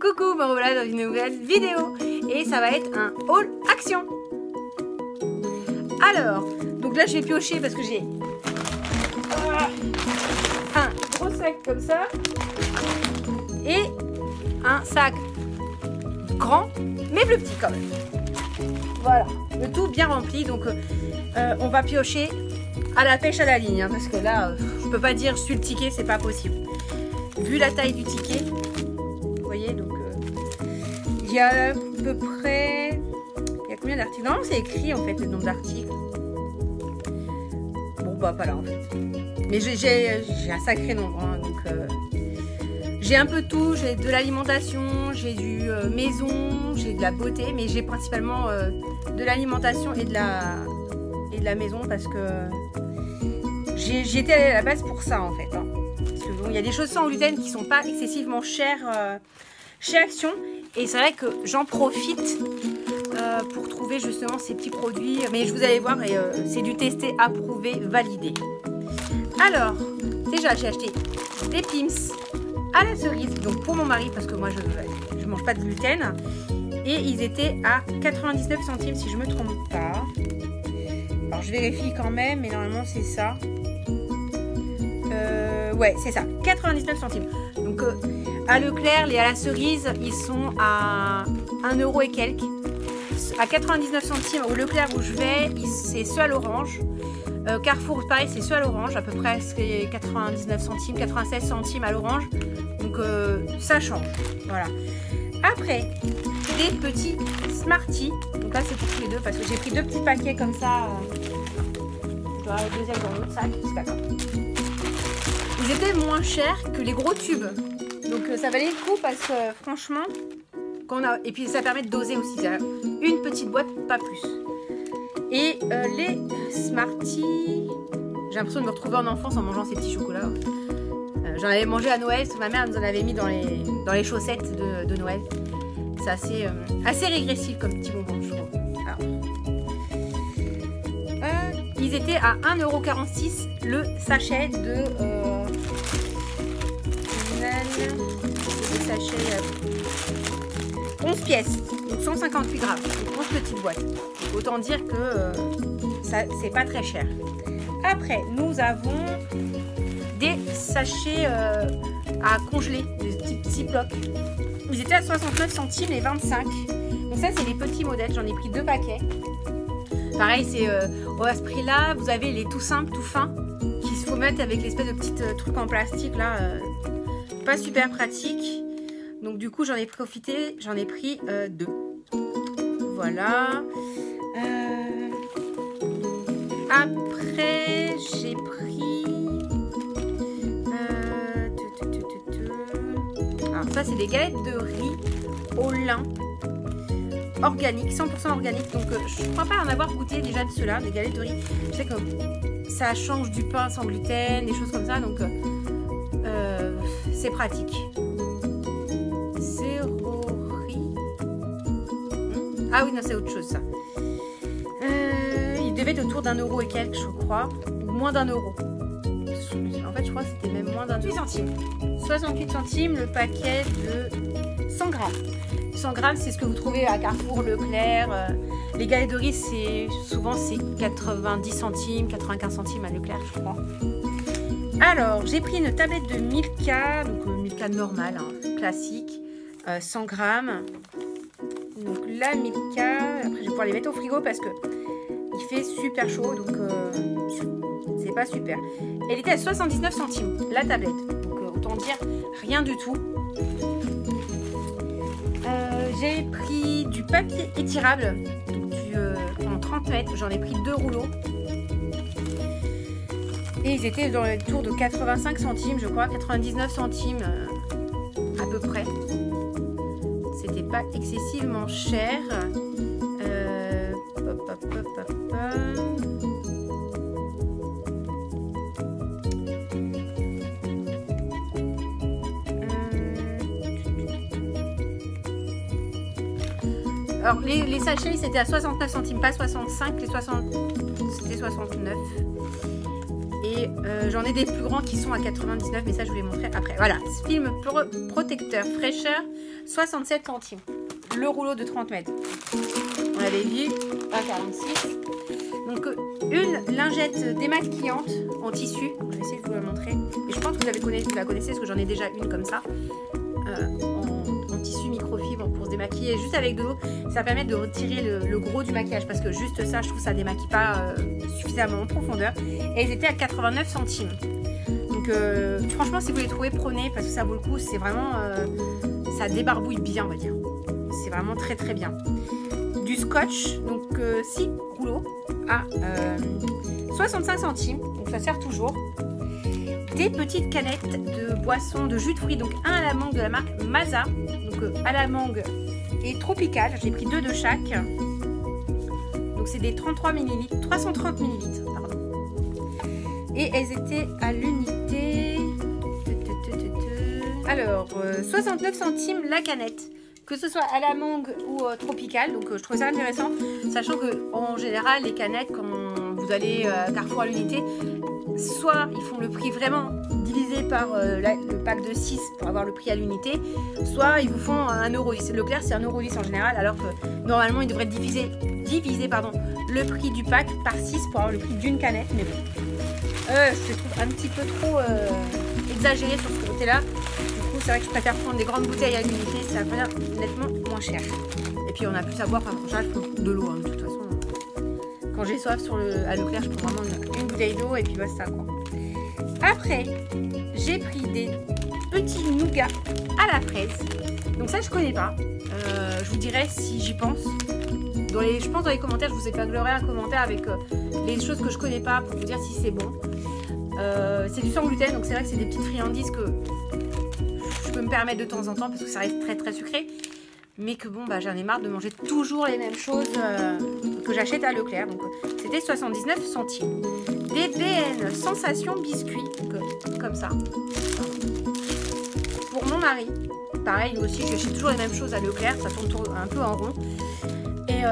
Coucou, me revoilà dans une nouvelle vidéo et ça va être un haul action. Alors, donc là je vais piocher parce que j'ai un gros sac comme ça et un sac grand mais plus petit quand même. Voilà, le tout bien rempli, donc on va piocher à la pêche à la ligne hein, parce que là je peux pas dire je suis le ticket, c'est pas possible. Vu la taille du ticket, vous voyez, donc il y a à peu près, il y a combien d'articles? Non, c'est écrit en fait le nombre d'articles. Bon bah pas là en fait. Mais j'ai un sacré nombre, hein, donc j'ai un peu tout, j'ai de l'alimentation, j'ai du maison, j'ai de la beauté, mais j'ai principalement de l'alimentation et de la maison parce que j'y étais à la base pour ça en fait. Hein. Il y a des choses sans gluten qui sont pas excessivement chères chez Action et c'est vrai que j'en profite pour trouver justement ces petits produits, mais je vous allez voir et c'est du testé, approuvé, validé. Alors déjà j'ai acheté des Pims à la cerise, donc pour mon mari parce que moi je mange pas de gluten, et ils étaient à 99 centimes si je me trompe pas. Alors je vérifie quand même, mais normalement c'est ça. Ouais, c'est ça, 99 centimes. Donc à Leclerc, les à la cerise, ils sont à 1 euro et quelques. À 99 centimes, au Leclerc où je vais, c'est ceux à l'orange. Carrefour, pareil, c'est ceux à l'orange, à peu près 99 centimes, 96 centimes à l'orange. Donc ça change. Voilà. Après, des petits Smarties. Donc là, c'est pour tous les deux parce que j'ai pris deux petits paquets comme ça. Je dois avoir le deuxième dans l'autre sac, c'est pas grave. Ils étaient moins chers que les gros tubes, donc ça valait le coup parce que franchement, quand on a... et puis ça permet de doser aussi, une petite boîte, pas plus. Et les Smarties, j'ai l'impression de me retrouver en enfance en mangeant ces petits chocolats. J'en avais mangé à Noël, ma mère nous en avait mis dans les chaussettes de Noël. C'est assez régressif comme petit bonbon, je trouve. Ils étaient à 1,46 € le sachet de sachet 11 pièces, donc 158 grammes, 11 petites boîtes. Autant dire que ça c'est pas très cher. Après, nous avons des sachets à congeler, de type Ziploc. Ils étaient à 69 centimes et 25. Donc ça c'est les petits modèles, j'en ai pris deux paquets. Pareil, c'est à ce prix-là, vous avez les tout simples, tout fins, qui se faut mettre avec l'espèce de petit truc en plastique là, pas super pratique. Donc du coup, j'en ai profité, j'en ai pris deux. Voilà. Après, j'ai pris. Alors ça, c'est des galettes de riz au lin. Organique, 100% organique, donc je ne crois pas en avoir goûté déjà de cela, des galettes de riz. Je sais que ça change du pain sans gluten, des choses comme ça, donc c'est pratique. Zéro riz. Ah oui, non, c'est autre chose ça. Il devait être autour d'1 € et quelques, je crois, ou moins d'1 €. En fait, je crois que c'était même moins d'1 €. 68 centimes le paquet de 100 grammes. 100 grammes, c'est ce que vous trouvez à Carrefour, Leclerc. Les galettes de riz, c'est souvent 90 centimes, 95 centimes à Leclerc, je crois. Alors, j'ai pris une tablette de Milka, donc Milka normale, hein, classique, 100 grammes. Donc la Milka, après je vais pouvoir les mettre au frigo parce que il fait super chaud, donc c'est pas super. Elle était à 79 centimes, la tablette, donc autant dire rien du tout. J'ai pris du papier étirable, donc en 30 mètres, j'en ai pris deux rouleaux. Et ils étaient dans le tour de 85 centimes, je crois, 99 centimes à peu près. C'était pas excessivement cher. Alors les sachets c'était à 69 centimes, pas 65, c'était 69. Et j'en ai des plus grands qui sont à 99, mais ça je vous les montrerai après. Voilà, film protecteur fraîcheur, 67 centimes. Le rouleau de 30 mètres. On l'avait vu, 1,46. Donc une lingette démaquillante en tissu. Je vais essayer de vous la montrer. Et je pense que vous la connaissez parce que j'en ai déjà une comme ça. En tissu microfibre pour se démaquiller. Juste avec de l'eau, ça permet de retirer le gros du maquillage. Parce que juste ça, je trouve ça ne démaquille pas suffisamment en profondeur. Et ils étaient à 89 centimes. Donc franchement, si vous les trouvez, prenez. Parce que ça vaut le coup. C'est vraiment... ça débarbouille bien, on va dire. C'est vraiment très très bien. Du scotch, donc 6 rouleaux à 65 centimes. Donc ça sert toujours. Des petites canettes de boissons, de jus de fruits, donc un à la mangue de la marque Maza, donc à la mangue et tropicale, j'ai pris 2 de chaque, donc c'est des 330 ml, pardon. Et elles étaient à l'unité, alors 69 centimes la canette, que ce soit à la mangue ou tropicale, donc je trouve ça intéressant, sachant que en général les canettes quand vous allez Carrefour à l'unité, soit ils font le prix vraiment divisé par le pack de 6 pour avoir le prix à l'unité, soit ils vous font 1,10€. Leclerc c'est 1,10€ en général, alors que normalement ils devraient diviser le prix du pack par 6 pour avoir le prix d'une canette. Mais bon, je trouve un petit peu trop exagéré sur ce côté là. Du coup c'est vrai que je préfère prendre des grandes bouteilles à l'unité, ça va nettement moins cher. Et puis on a plus à boire, par contre je prends de l'eau, hein, de toute façon. Quand j'ai soif à Leclerc, je prends vraiment une bouteille d'eau et puis bah, ça quoi. Après, j'ai pris des petits nougats à la fraise. Donc ça, je connais pas. Je vous dirai si j'y pense. Je pense dans les commentaires, je vous épinglerai un commentaire avec les choses que je connais pas pour vous dire si c'est bon. C'est du sans gluten, donc c'est vrai que c'est des petites friandises que je peux me permettre de temps en temps parce que ça reste très très sucré. Mais que bon, bah, j'en ai marre de manger toujours les mêmes choses que j'achète à Leclerc. Donc c'était 79 centimes. Des BN Sensation biscuits, comme ça. Pour mon mari, pareil, lui aussi, j'achète toujours les mêmes choses à Leclerc, ça tourne un peu en rond. Et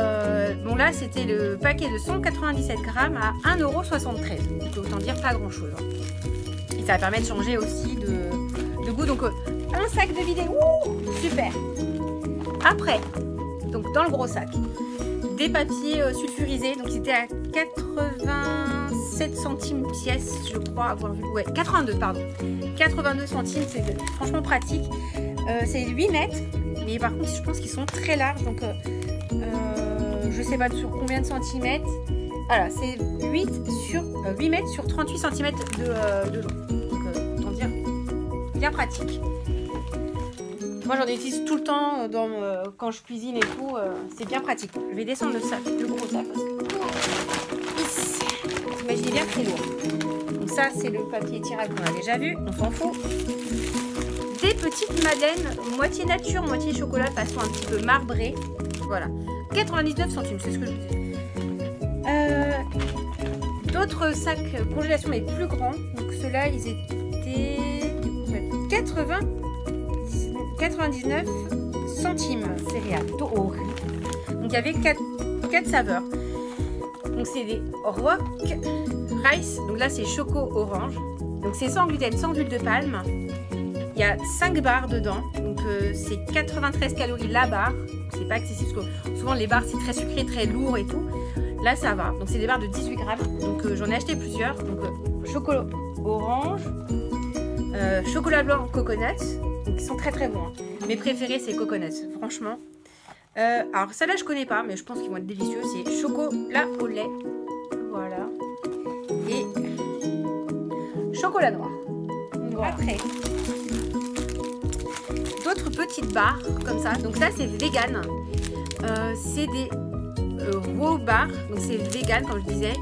bon là, c'était le paquet de 197 grammes à 1,73€. Donc autant dire pas grand chose. Et ça permet de changer aussi de goût. Donc un sac de vidéo, super. Après, donc dans le gros sac, des papiers sulfurisés, donc c'était à 87 centimes pièce, je crois avoir vu, ouais, 82, pardon, 82 centimes, c'est franchement pratique, c'est 8 mètres, mais par contre je pense qu'ils sont très larges, donc je sais pas sur combien de centimètres, voilà, c'est 8 mètres sur 38 centimètres de long, donc autant dire, bien pratique. Moi j'en utilise tout le temps quand je cuisine et tout, c'est bien pratique. Je vais descendre le sac, le gros sac. Vous imaginez bien que c'est lourd. Donc ça c'est le papier tirable qu'on a déjà vu, on s'en fout. Des petites madeleines, moitié nature, moitié chocolat, façon un petit peu marbrée. Voilà, 99 centimes, c'est ce que je vous dis. D'autres sacs congélation mais plus grands, donc ceux-là ils étaient 99 centimes, céréales d'eau. Donc il y avait 4 saveurs. Donc c'est des rock rice. Donc là c'est choco orange. Donc c'est sans gluten, sans huile de palme. Il y a 5 barres dedans. Donc c'est 93 calories la barre. C'est pas excessif parce que souvent les barres c'est très sucré, très lourd et tout. Là ça va. Donc c'est des barres de 18 grammes. Donc j'en ai acheté plusieurs. Donc chocolat orange, chocolat blanc, coconut. Qui sont très très bons. Mes préférés c'est coconuts, franchement. Alors celle-là je connais pas, mais je pense qu'ils vont être délicieux. C'est chocolat au lait, voilà. Et chocolat noir. Voilà. Après, d'autres petites barres comme ça. Donc ça c'est vegan. C'est des raw bars. Donc c'est vegan comme je disais.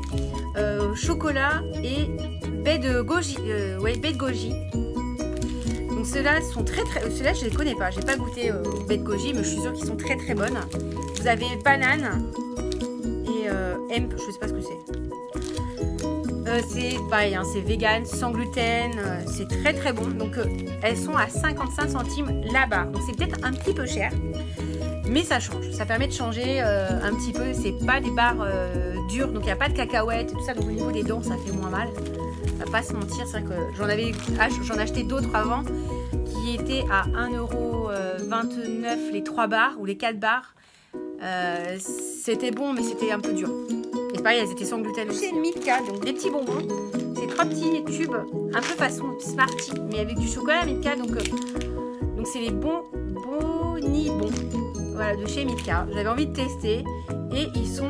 Chocolat et baie de goji. Baie de goji. Ceux-là sont très très... Ceux-là je les connais pas, j'ai pas goûté aux baies de goji, mais je suis sûre qu'ils sont très très bonnes. Vous avez banane et hemp, je sais pas ce que c'est. c'est pareil, hein, c'est vegan, sans gluten, c'est très très bon. Donc elles sont à 55 centimes la barre. Donc c'est peut-être un petit peu cher, mais ça change. Ça permet de changer un petit peu. C'est pas des barres dures, donc il n'y a pas de cacahuètes et tout ça. Donc au niveau des dents, ça fait moins mal. On va pas se mentir, c'est vrai que j'en achetais d'autres avant qui étaient à 1,29 € les 3 barres ou les 4 barres. C'était bon, mais c'était un peu dur. Et pareil, elles étaient sans gluten aussi. C'est une Milka, donc des petits bonbons. C'est 3 petits tubes, un peu façon Smarties, mais avec du chocolat Milka. Donc c'est les bonbons. Voilà, de chez Milka. J'avais envie de tester. Et ils sont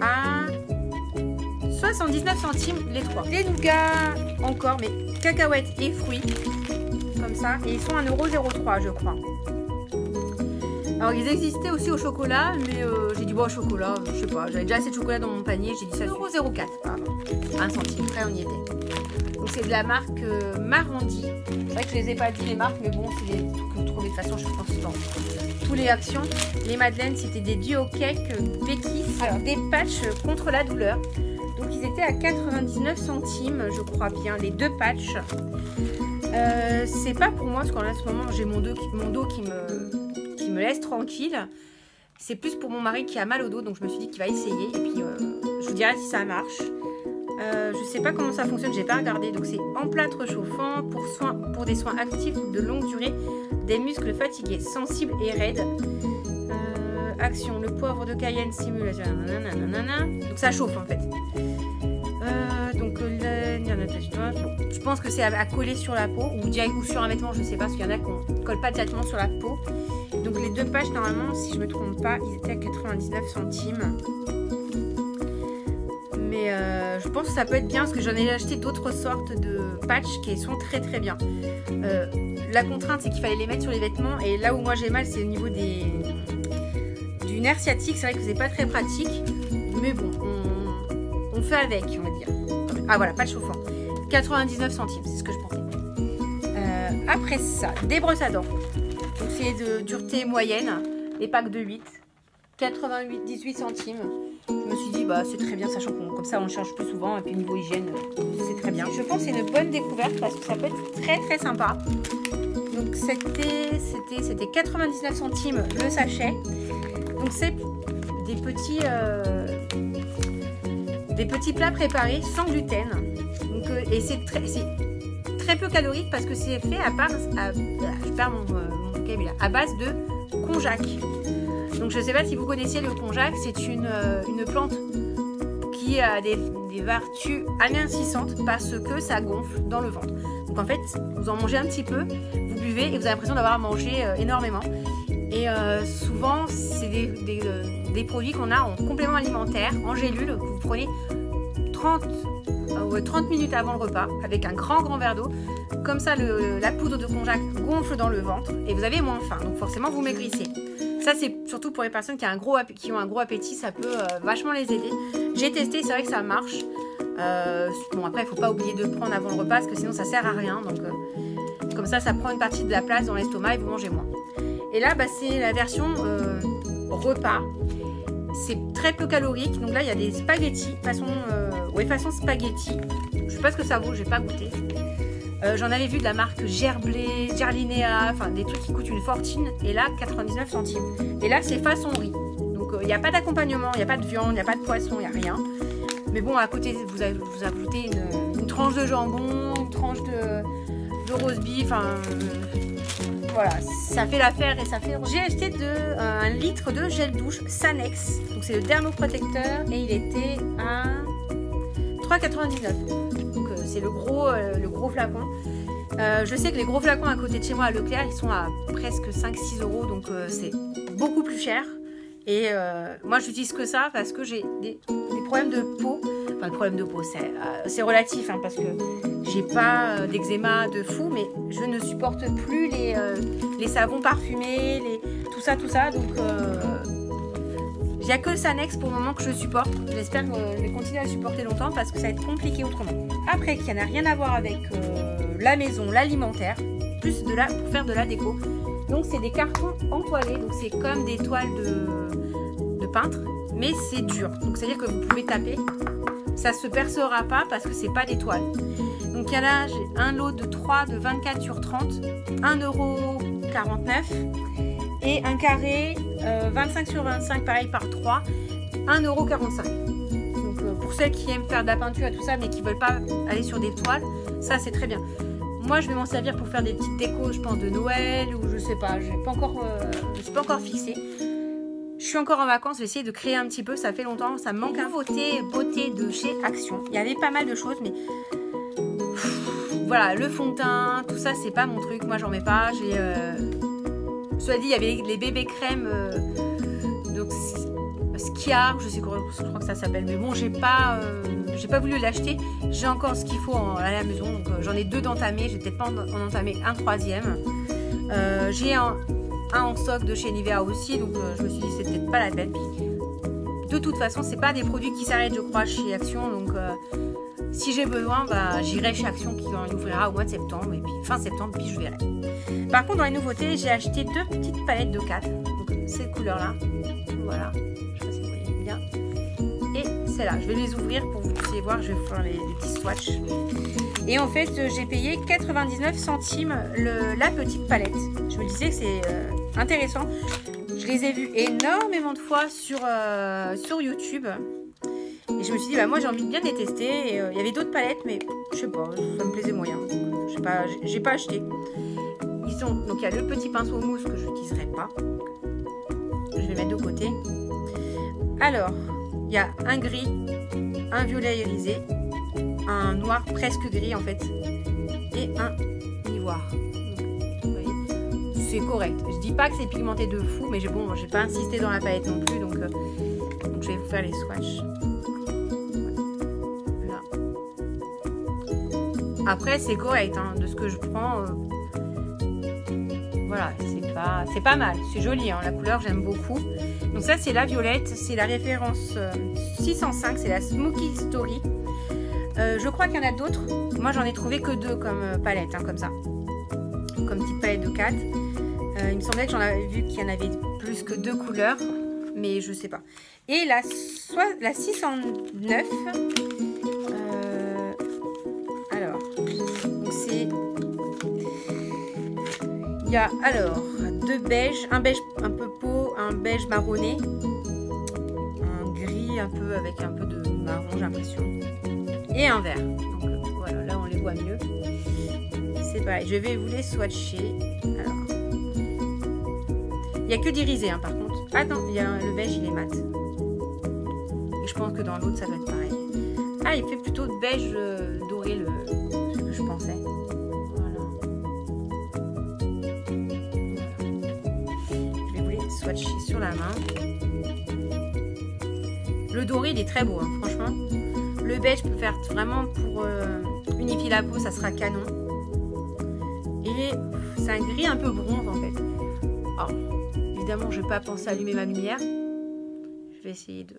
à 79 centimes les 3. Les nougats encore, mais cacahuètes et fruits. Comme ça. Et ils sont à 1,03 € je crois. Alors ils existaient aussi au chocolat, mais j'ai dit bon au chocolat, je sais pas, j'avais déjà assez de chocolat dans mon panier, j'ai dit ça. 1,04 €, pardon, 1 centime près on y était. Donc c'est de la marque Marandi. C'est vrai que je les ai pas dit les marques, mais bon, c'est des trucs que vous trouvez de toute façon, je pense, dans tous les actions. Les madeleines, c'était des duo cakes béquisses, alors des patchs contre la douleur. Donc ils étaient à 99 centimes, je crois bien, les deux patchs. C'est pas pour moi, parce qu'en ce moment j'ai mon dos qui me laisse tranquille. C'est plus pour mon mari qui a mal au dos, donc je me suis dit qu'il va essayer et puis je vous dirai si ça marche. Je sais pas comment ça fonctionne, j'ai pas regardé. Donc c'est emplâtre chauffant pour des soins actifs de longue durée des muscles fatigués, sensibles et raides. Action, le poivre de Cayenne simulation. Donc ça chauffe en fait. Donc je pense que c'est à coller sur la peau ou direct ou sur un vêtement, je sais pas, parce qu'il y en a qu'on colle pas directement sur la peau. Donc les deux pages normalement, si je me trompe pas, ils étaient à 99 centimes. Mais je pense que ça peut être bien parce que j'en ai acheté d'autres sortes de patchs qui sont très très bien. La contrainte c'est qu'il fallait les mettre sur les vêtements et là où moi j'ai mal c'est au niveau du nerf sciatique, c'est vrai que c'est pas très pratique. Mais bon, on fait avec, on va dire. Ah voilà, patch chauffant. 99 centimes, c'est ce que je pensais. Après ça, des brosses à dents. Donc c'est de dureté moyenne, les packs de 8, 88, 18 centimes. Je me suis dit, bah c'est très bien, sachant qu'on comme ça on change plus souvent. Et puis niveau hygiène, c'est très bien. Je pense que c'est une bonne découverte parce que ça peut être très très sympa. Donc c'était 99 centimes le sachet. Donc c'est des petits plats préparés sans gluten. Donc, et c'est très peu calorique parce que c'est fait à base de konjac. Donc je ne sais pas si vous connaissez le konjac, c'est une plante qui a des vertus amincissantes parce que ça gonfle dans le ventre. Donc en fait, vous en mangez un petit peu, vous buvez et vous avez l'impression d'avoir mangé énormément. Et souvent, c'est des produits qu'on a en complément alimentaire, en gélule, que vous prenez 30 minutes avant le repas avec un grand verre d'eau. Comme ça la poudre de konjac gonfle dans le ventre et vous avez moins faim, donc forcément vous maigrissez. Ça c'est surtout pour les personnes qui ont un gros appétit, ça peut vachement les aider. J'ai testé, c'est vrai que ça marche. Bon après il faut pas oublier de prendre avant le repas parce que sinon ça sert à rien, donc comme ça prend une partie de la place dans l'estomac et vous mangez moins. Et là bah, c'est la version repas. C'est très peu calorique, donc là il y a des spaghettis façon spaghetti. Je sais pas ce que ça vaut, j'ai pas goûté. J'en avais vu de la marque Gerblé, Gerlinéa, enfin des trucs qui coûtent une fortune. Et là 99 centimes. Et là c'est façon riz. Donc il n'y a pas d'accompagnement, il n'y a pas de viande, il n'y a pas de poisson, il n'y a rien. Mais bon à côté vous ajoutez une tranche de jambon, une tranche de roast beef, enfin voilà, ça fait l'affaire et ça fait... J'ai acheté un litre de gel douche Sanex. Donc c'est le dermoprotecteur et il était à 3,99 €. Donc c'est le gros flacon. Je sais que les gros flacons à côté de chez moi à Leclerc, ils sont à presque 5-6 €. Donc c'est beaucoup plus cher. Et moi j'utilise que ça parce que j'ai des problèmes de peau. Enfin le problème de peau c'est relatif hein, parce que... J'ai pas d'eczéma de fou, mais je ne supporte plus les savons parfumés, tout ça. Donc, il n'y a que le Sanex pour le moment que je supporte. J'espère que je vais continuer à le supporter longtemps parce que ça va être compliqué autrement. Après, qui n'a rien à voir avec la maison, l'alimentaire, plus pour faire de la déco. Donc, c'est des cartons entoilés. Donc, c'est comme des toiles de peintre, mais c'est dur. Donc, c'est-à-dire que vous pouvez taper. ça se percera pas parce que c'est pas des toiles. Donc il y a là un lot de 3 de 24 sur 30, 1,49 € et un carré 25 sur 25 pareil par 3, 1,45 €. Donc pour celles qui aiment faire de la peinture et tout ça mais qui veulent pas aller sur des toiles, ça c'est très bien. Moi je vais m'en servir pour faire des petites décos, je pense de Noël ou je sais pas, je suis pas encore fixée. Je suis encore en vacances, je vais essayer de créer un petit peu, ça fait longtemps, ça me manque un beauté de chez Action. Il y avait pas mal de choses, mais voilà, le fond de teint, tout ça, c'est pas mon truc, moi j'en mets pas. Soit dit, il y avait les bébés crèmes, donc Skiar, je sais quoi, je crois que ça s'appelle, mais bon, j'ai pas voulu l'acheter. J'ai encore ce qu'il faut à la maison, donc j'en ai 2 d'entamés, j'ai peut-être pas en entamé un 3e. J'ai un en stock de chez Nivea aussi, donc je me suis dit c'est peut-être pas la peine. De toute façon c'est pas des produits qui s'arrêtent je crois chez Action, donc si j'ai besoin bah, j'irai chez Action qui en ouvrira au mois de septembre et puis fin septembre puis je verrai. Par contre dans les nouveautés j'ai acheté 2 petites palettes de 4, donc cette couleur là, voilà, je sais pas si vous voyez bien, et celle-là, je vais les ouvrir pour que vous puissiez voir, je vais faire les petits swatchs. Et en fait j'ai payé 99 centimes la petite palette. Je me disais que c'est intéressant. Je les ai vus énormément de fois sur YouTube. Et je me suis dit bah moi j'ai envie de bien les tester. Il y avait d'autres palettes mais je sais pas, ça me plaisait moyen. J'ai pas acheté. Donc il y a le petit pinceau mousse que je n'utiliserai pas. Je vais mettre de côté. Alors, il y a un gris, un violet irisé, un noir presque gris en fait et un ivoire. C'est correct, je dis pas que c'est pigmenté de fou mais bon, j'ai pas insisté dans la palette non plus, donc je vais vous faire les swatchs. Voilà. Après c'est correct hein, de ce que je prends, voilà, c'est pas mal, c'est joli hein, la couleur j'aime beaucoup. Donc ça c'est la violette, c'est la référence 605, c'est la Smoky Story. Je crois qu'il y en a d'autres. Moi, j'en ai trouvé que 2 comme palette, hein, comme ça. Comme petite palette de 4. Il me semblait que j'en avais vu qu'il y en avait plus que 2 couleurs. Mais je sais pas. Et la 609. Alors. Donc, c'est... Il y a alors 2 beiges. Un beige un peu peau, un beige marronné. Un gris un peu avec un peu de marron, j'ai l'impression. Et un vert. Donc voilà, là on les voit mieux. C'est pareil, je vais vous les swatcher. Alors, il n'y a que d'irisé hein, par contre. Attends, le beige il est mat. Et je pense que dans l'autre ça va être pareil. Ah, il fait plutôt de beige doré ce que je pensais. Voilà. Je vais vous les swatcher sur la main. Le doré il est très beau, hein, franchement. Le beige peut faire vraiment pour unifier la peau, ça sera canon. Et c'est un gris un peu bronze en fait. Alors, évidemment, je ne vais pas penser à allumer ma lumière. Je vais essayer de...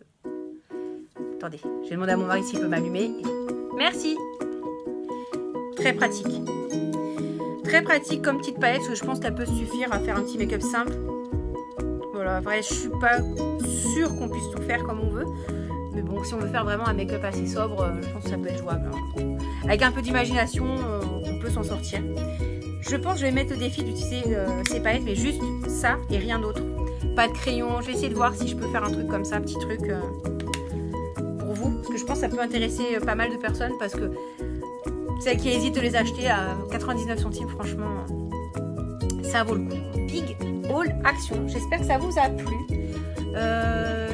Attendez, je vais demander à mon mari s'il peut m'allumer. Merci. Très pratique. Très pratique comme petite palette, parce que je pense qu'elle peut suffire à faire un petit make-up simple. Voilà, après, je ne suis pas sûre qu'on puisse tout faire comme on veut. Mais bon, si on veut faire vraiment un make-up assez sobre, je pense que ça peut être jouable. Hein. Avec un peu d'imagination, on peut s'en sortir. Je pense que je vais mettre le défi d'utiliser ces palettes, mais juste ça et rien d'autre. Pas de crayon, je vais essayer de voir si je peux faire un truc comme ça, un petit truc pour vous. Parce que je pense que ça peut intéresser pas mal de personnes, parce que celles qui hésitent de les acheter à 99 centimes, franchement, ça vaut le coup. Big Haul Action, j'espère que ça vous a plu.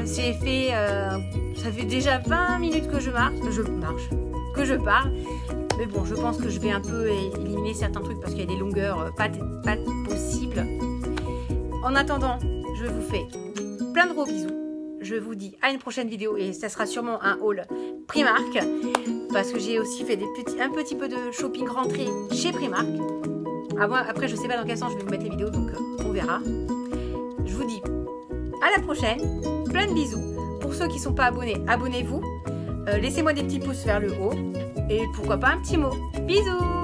J'ai fait... ça fait déjà 20 minutes que je parle. Mais bon, je pense que je vais un peu éliminer certains trucs parce qu'il y a des longueurs pas possibles. En attendant, je vous fais plein de gros bisous. Je vous dis à une prochaine vidéo et ça sera sûrement un haul Primark. Parce que j'ai aussi fait un petit peu de shopping rentrée chez Primark. Après, je sais pas dans quel sens je vais vous mettre les vidéos, donc on verra. Je vous dis à la prochaine. Plein de bisous. Pour ceux qui ne sont pas abonnés, abonnez-vous. Laissez-moi des petits pouces vers le haut. Et pourquoi pas un petit mot. Bisous!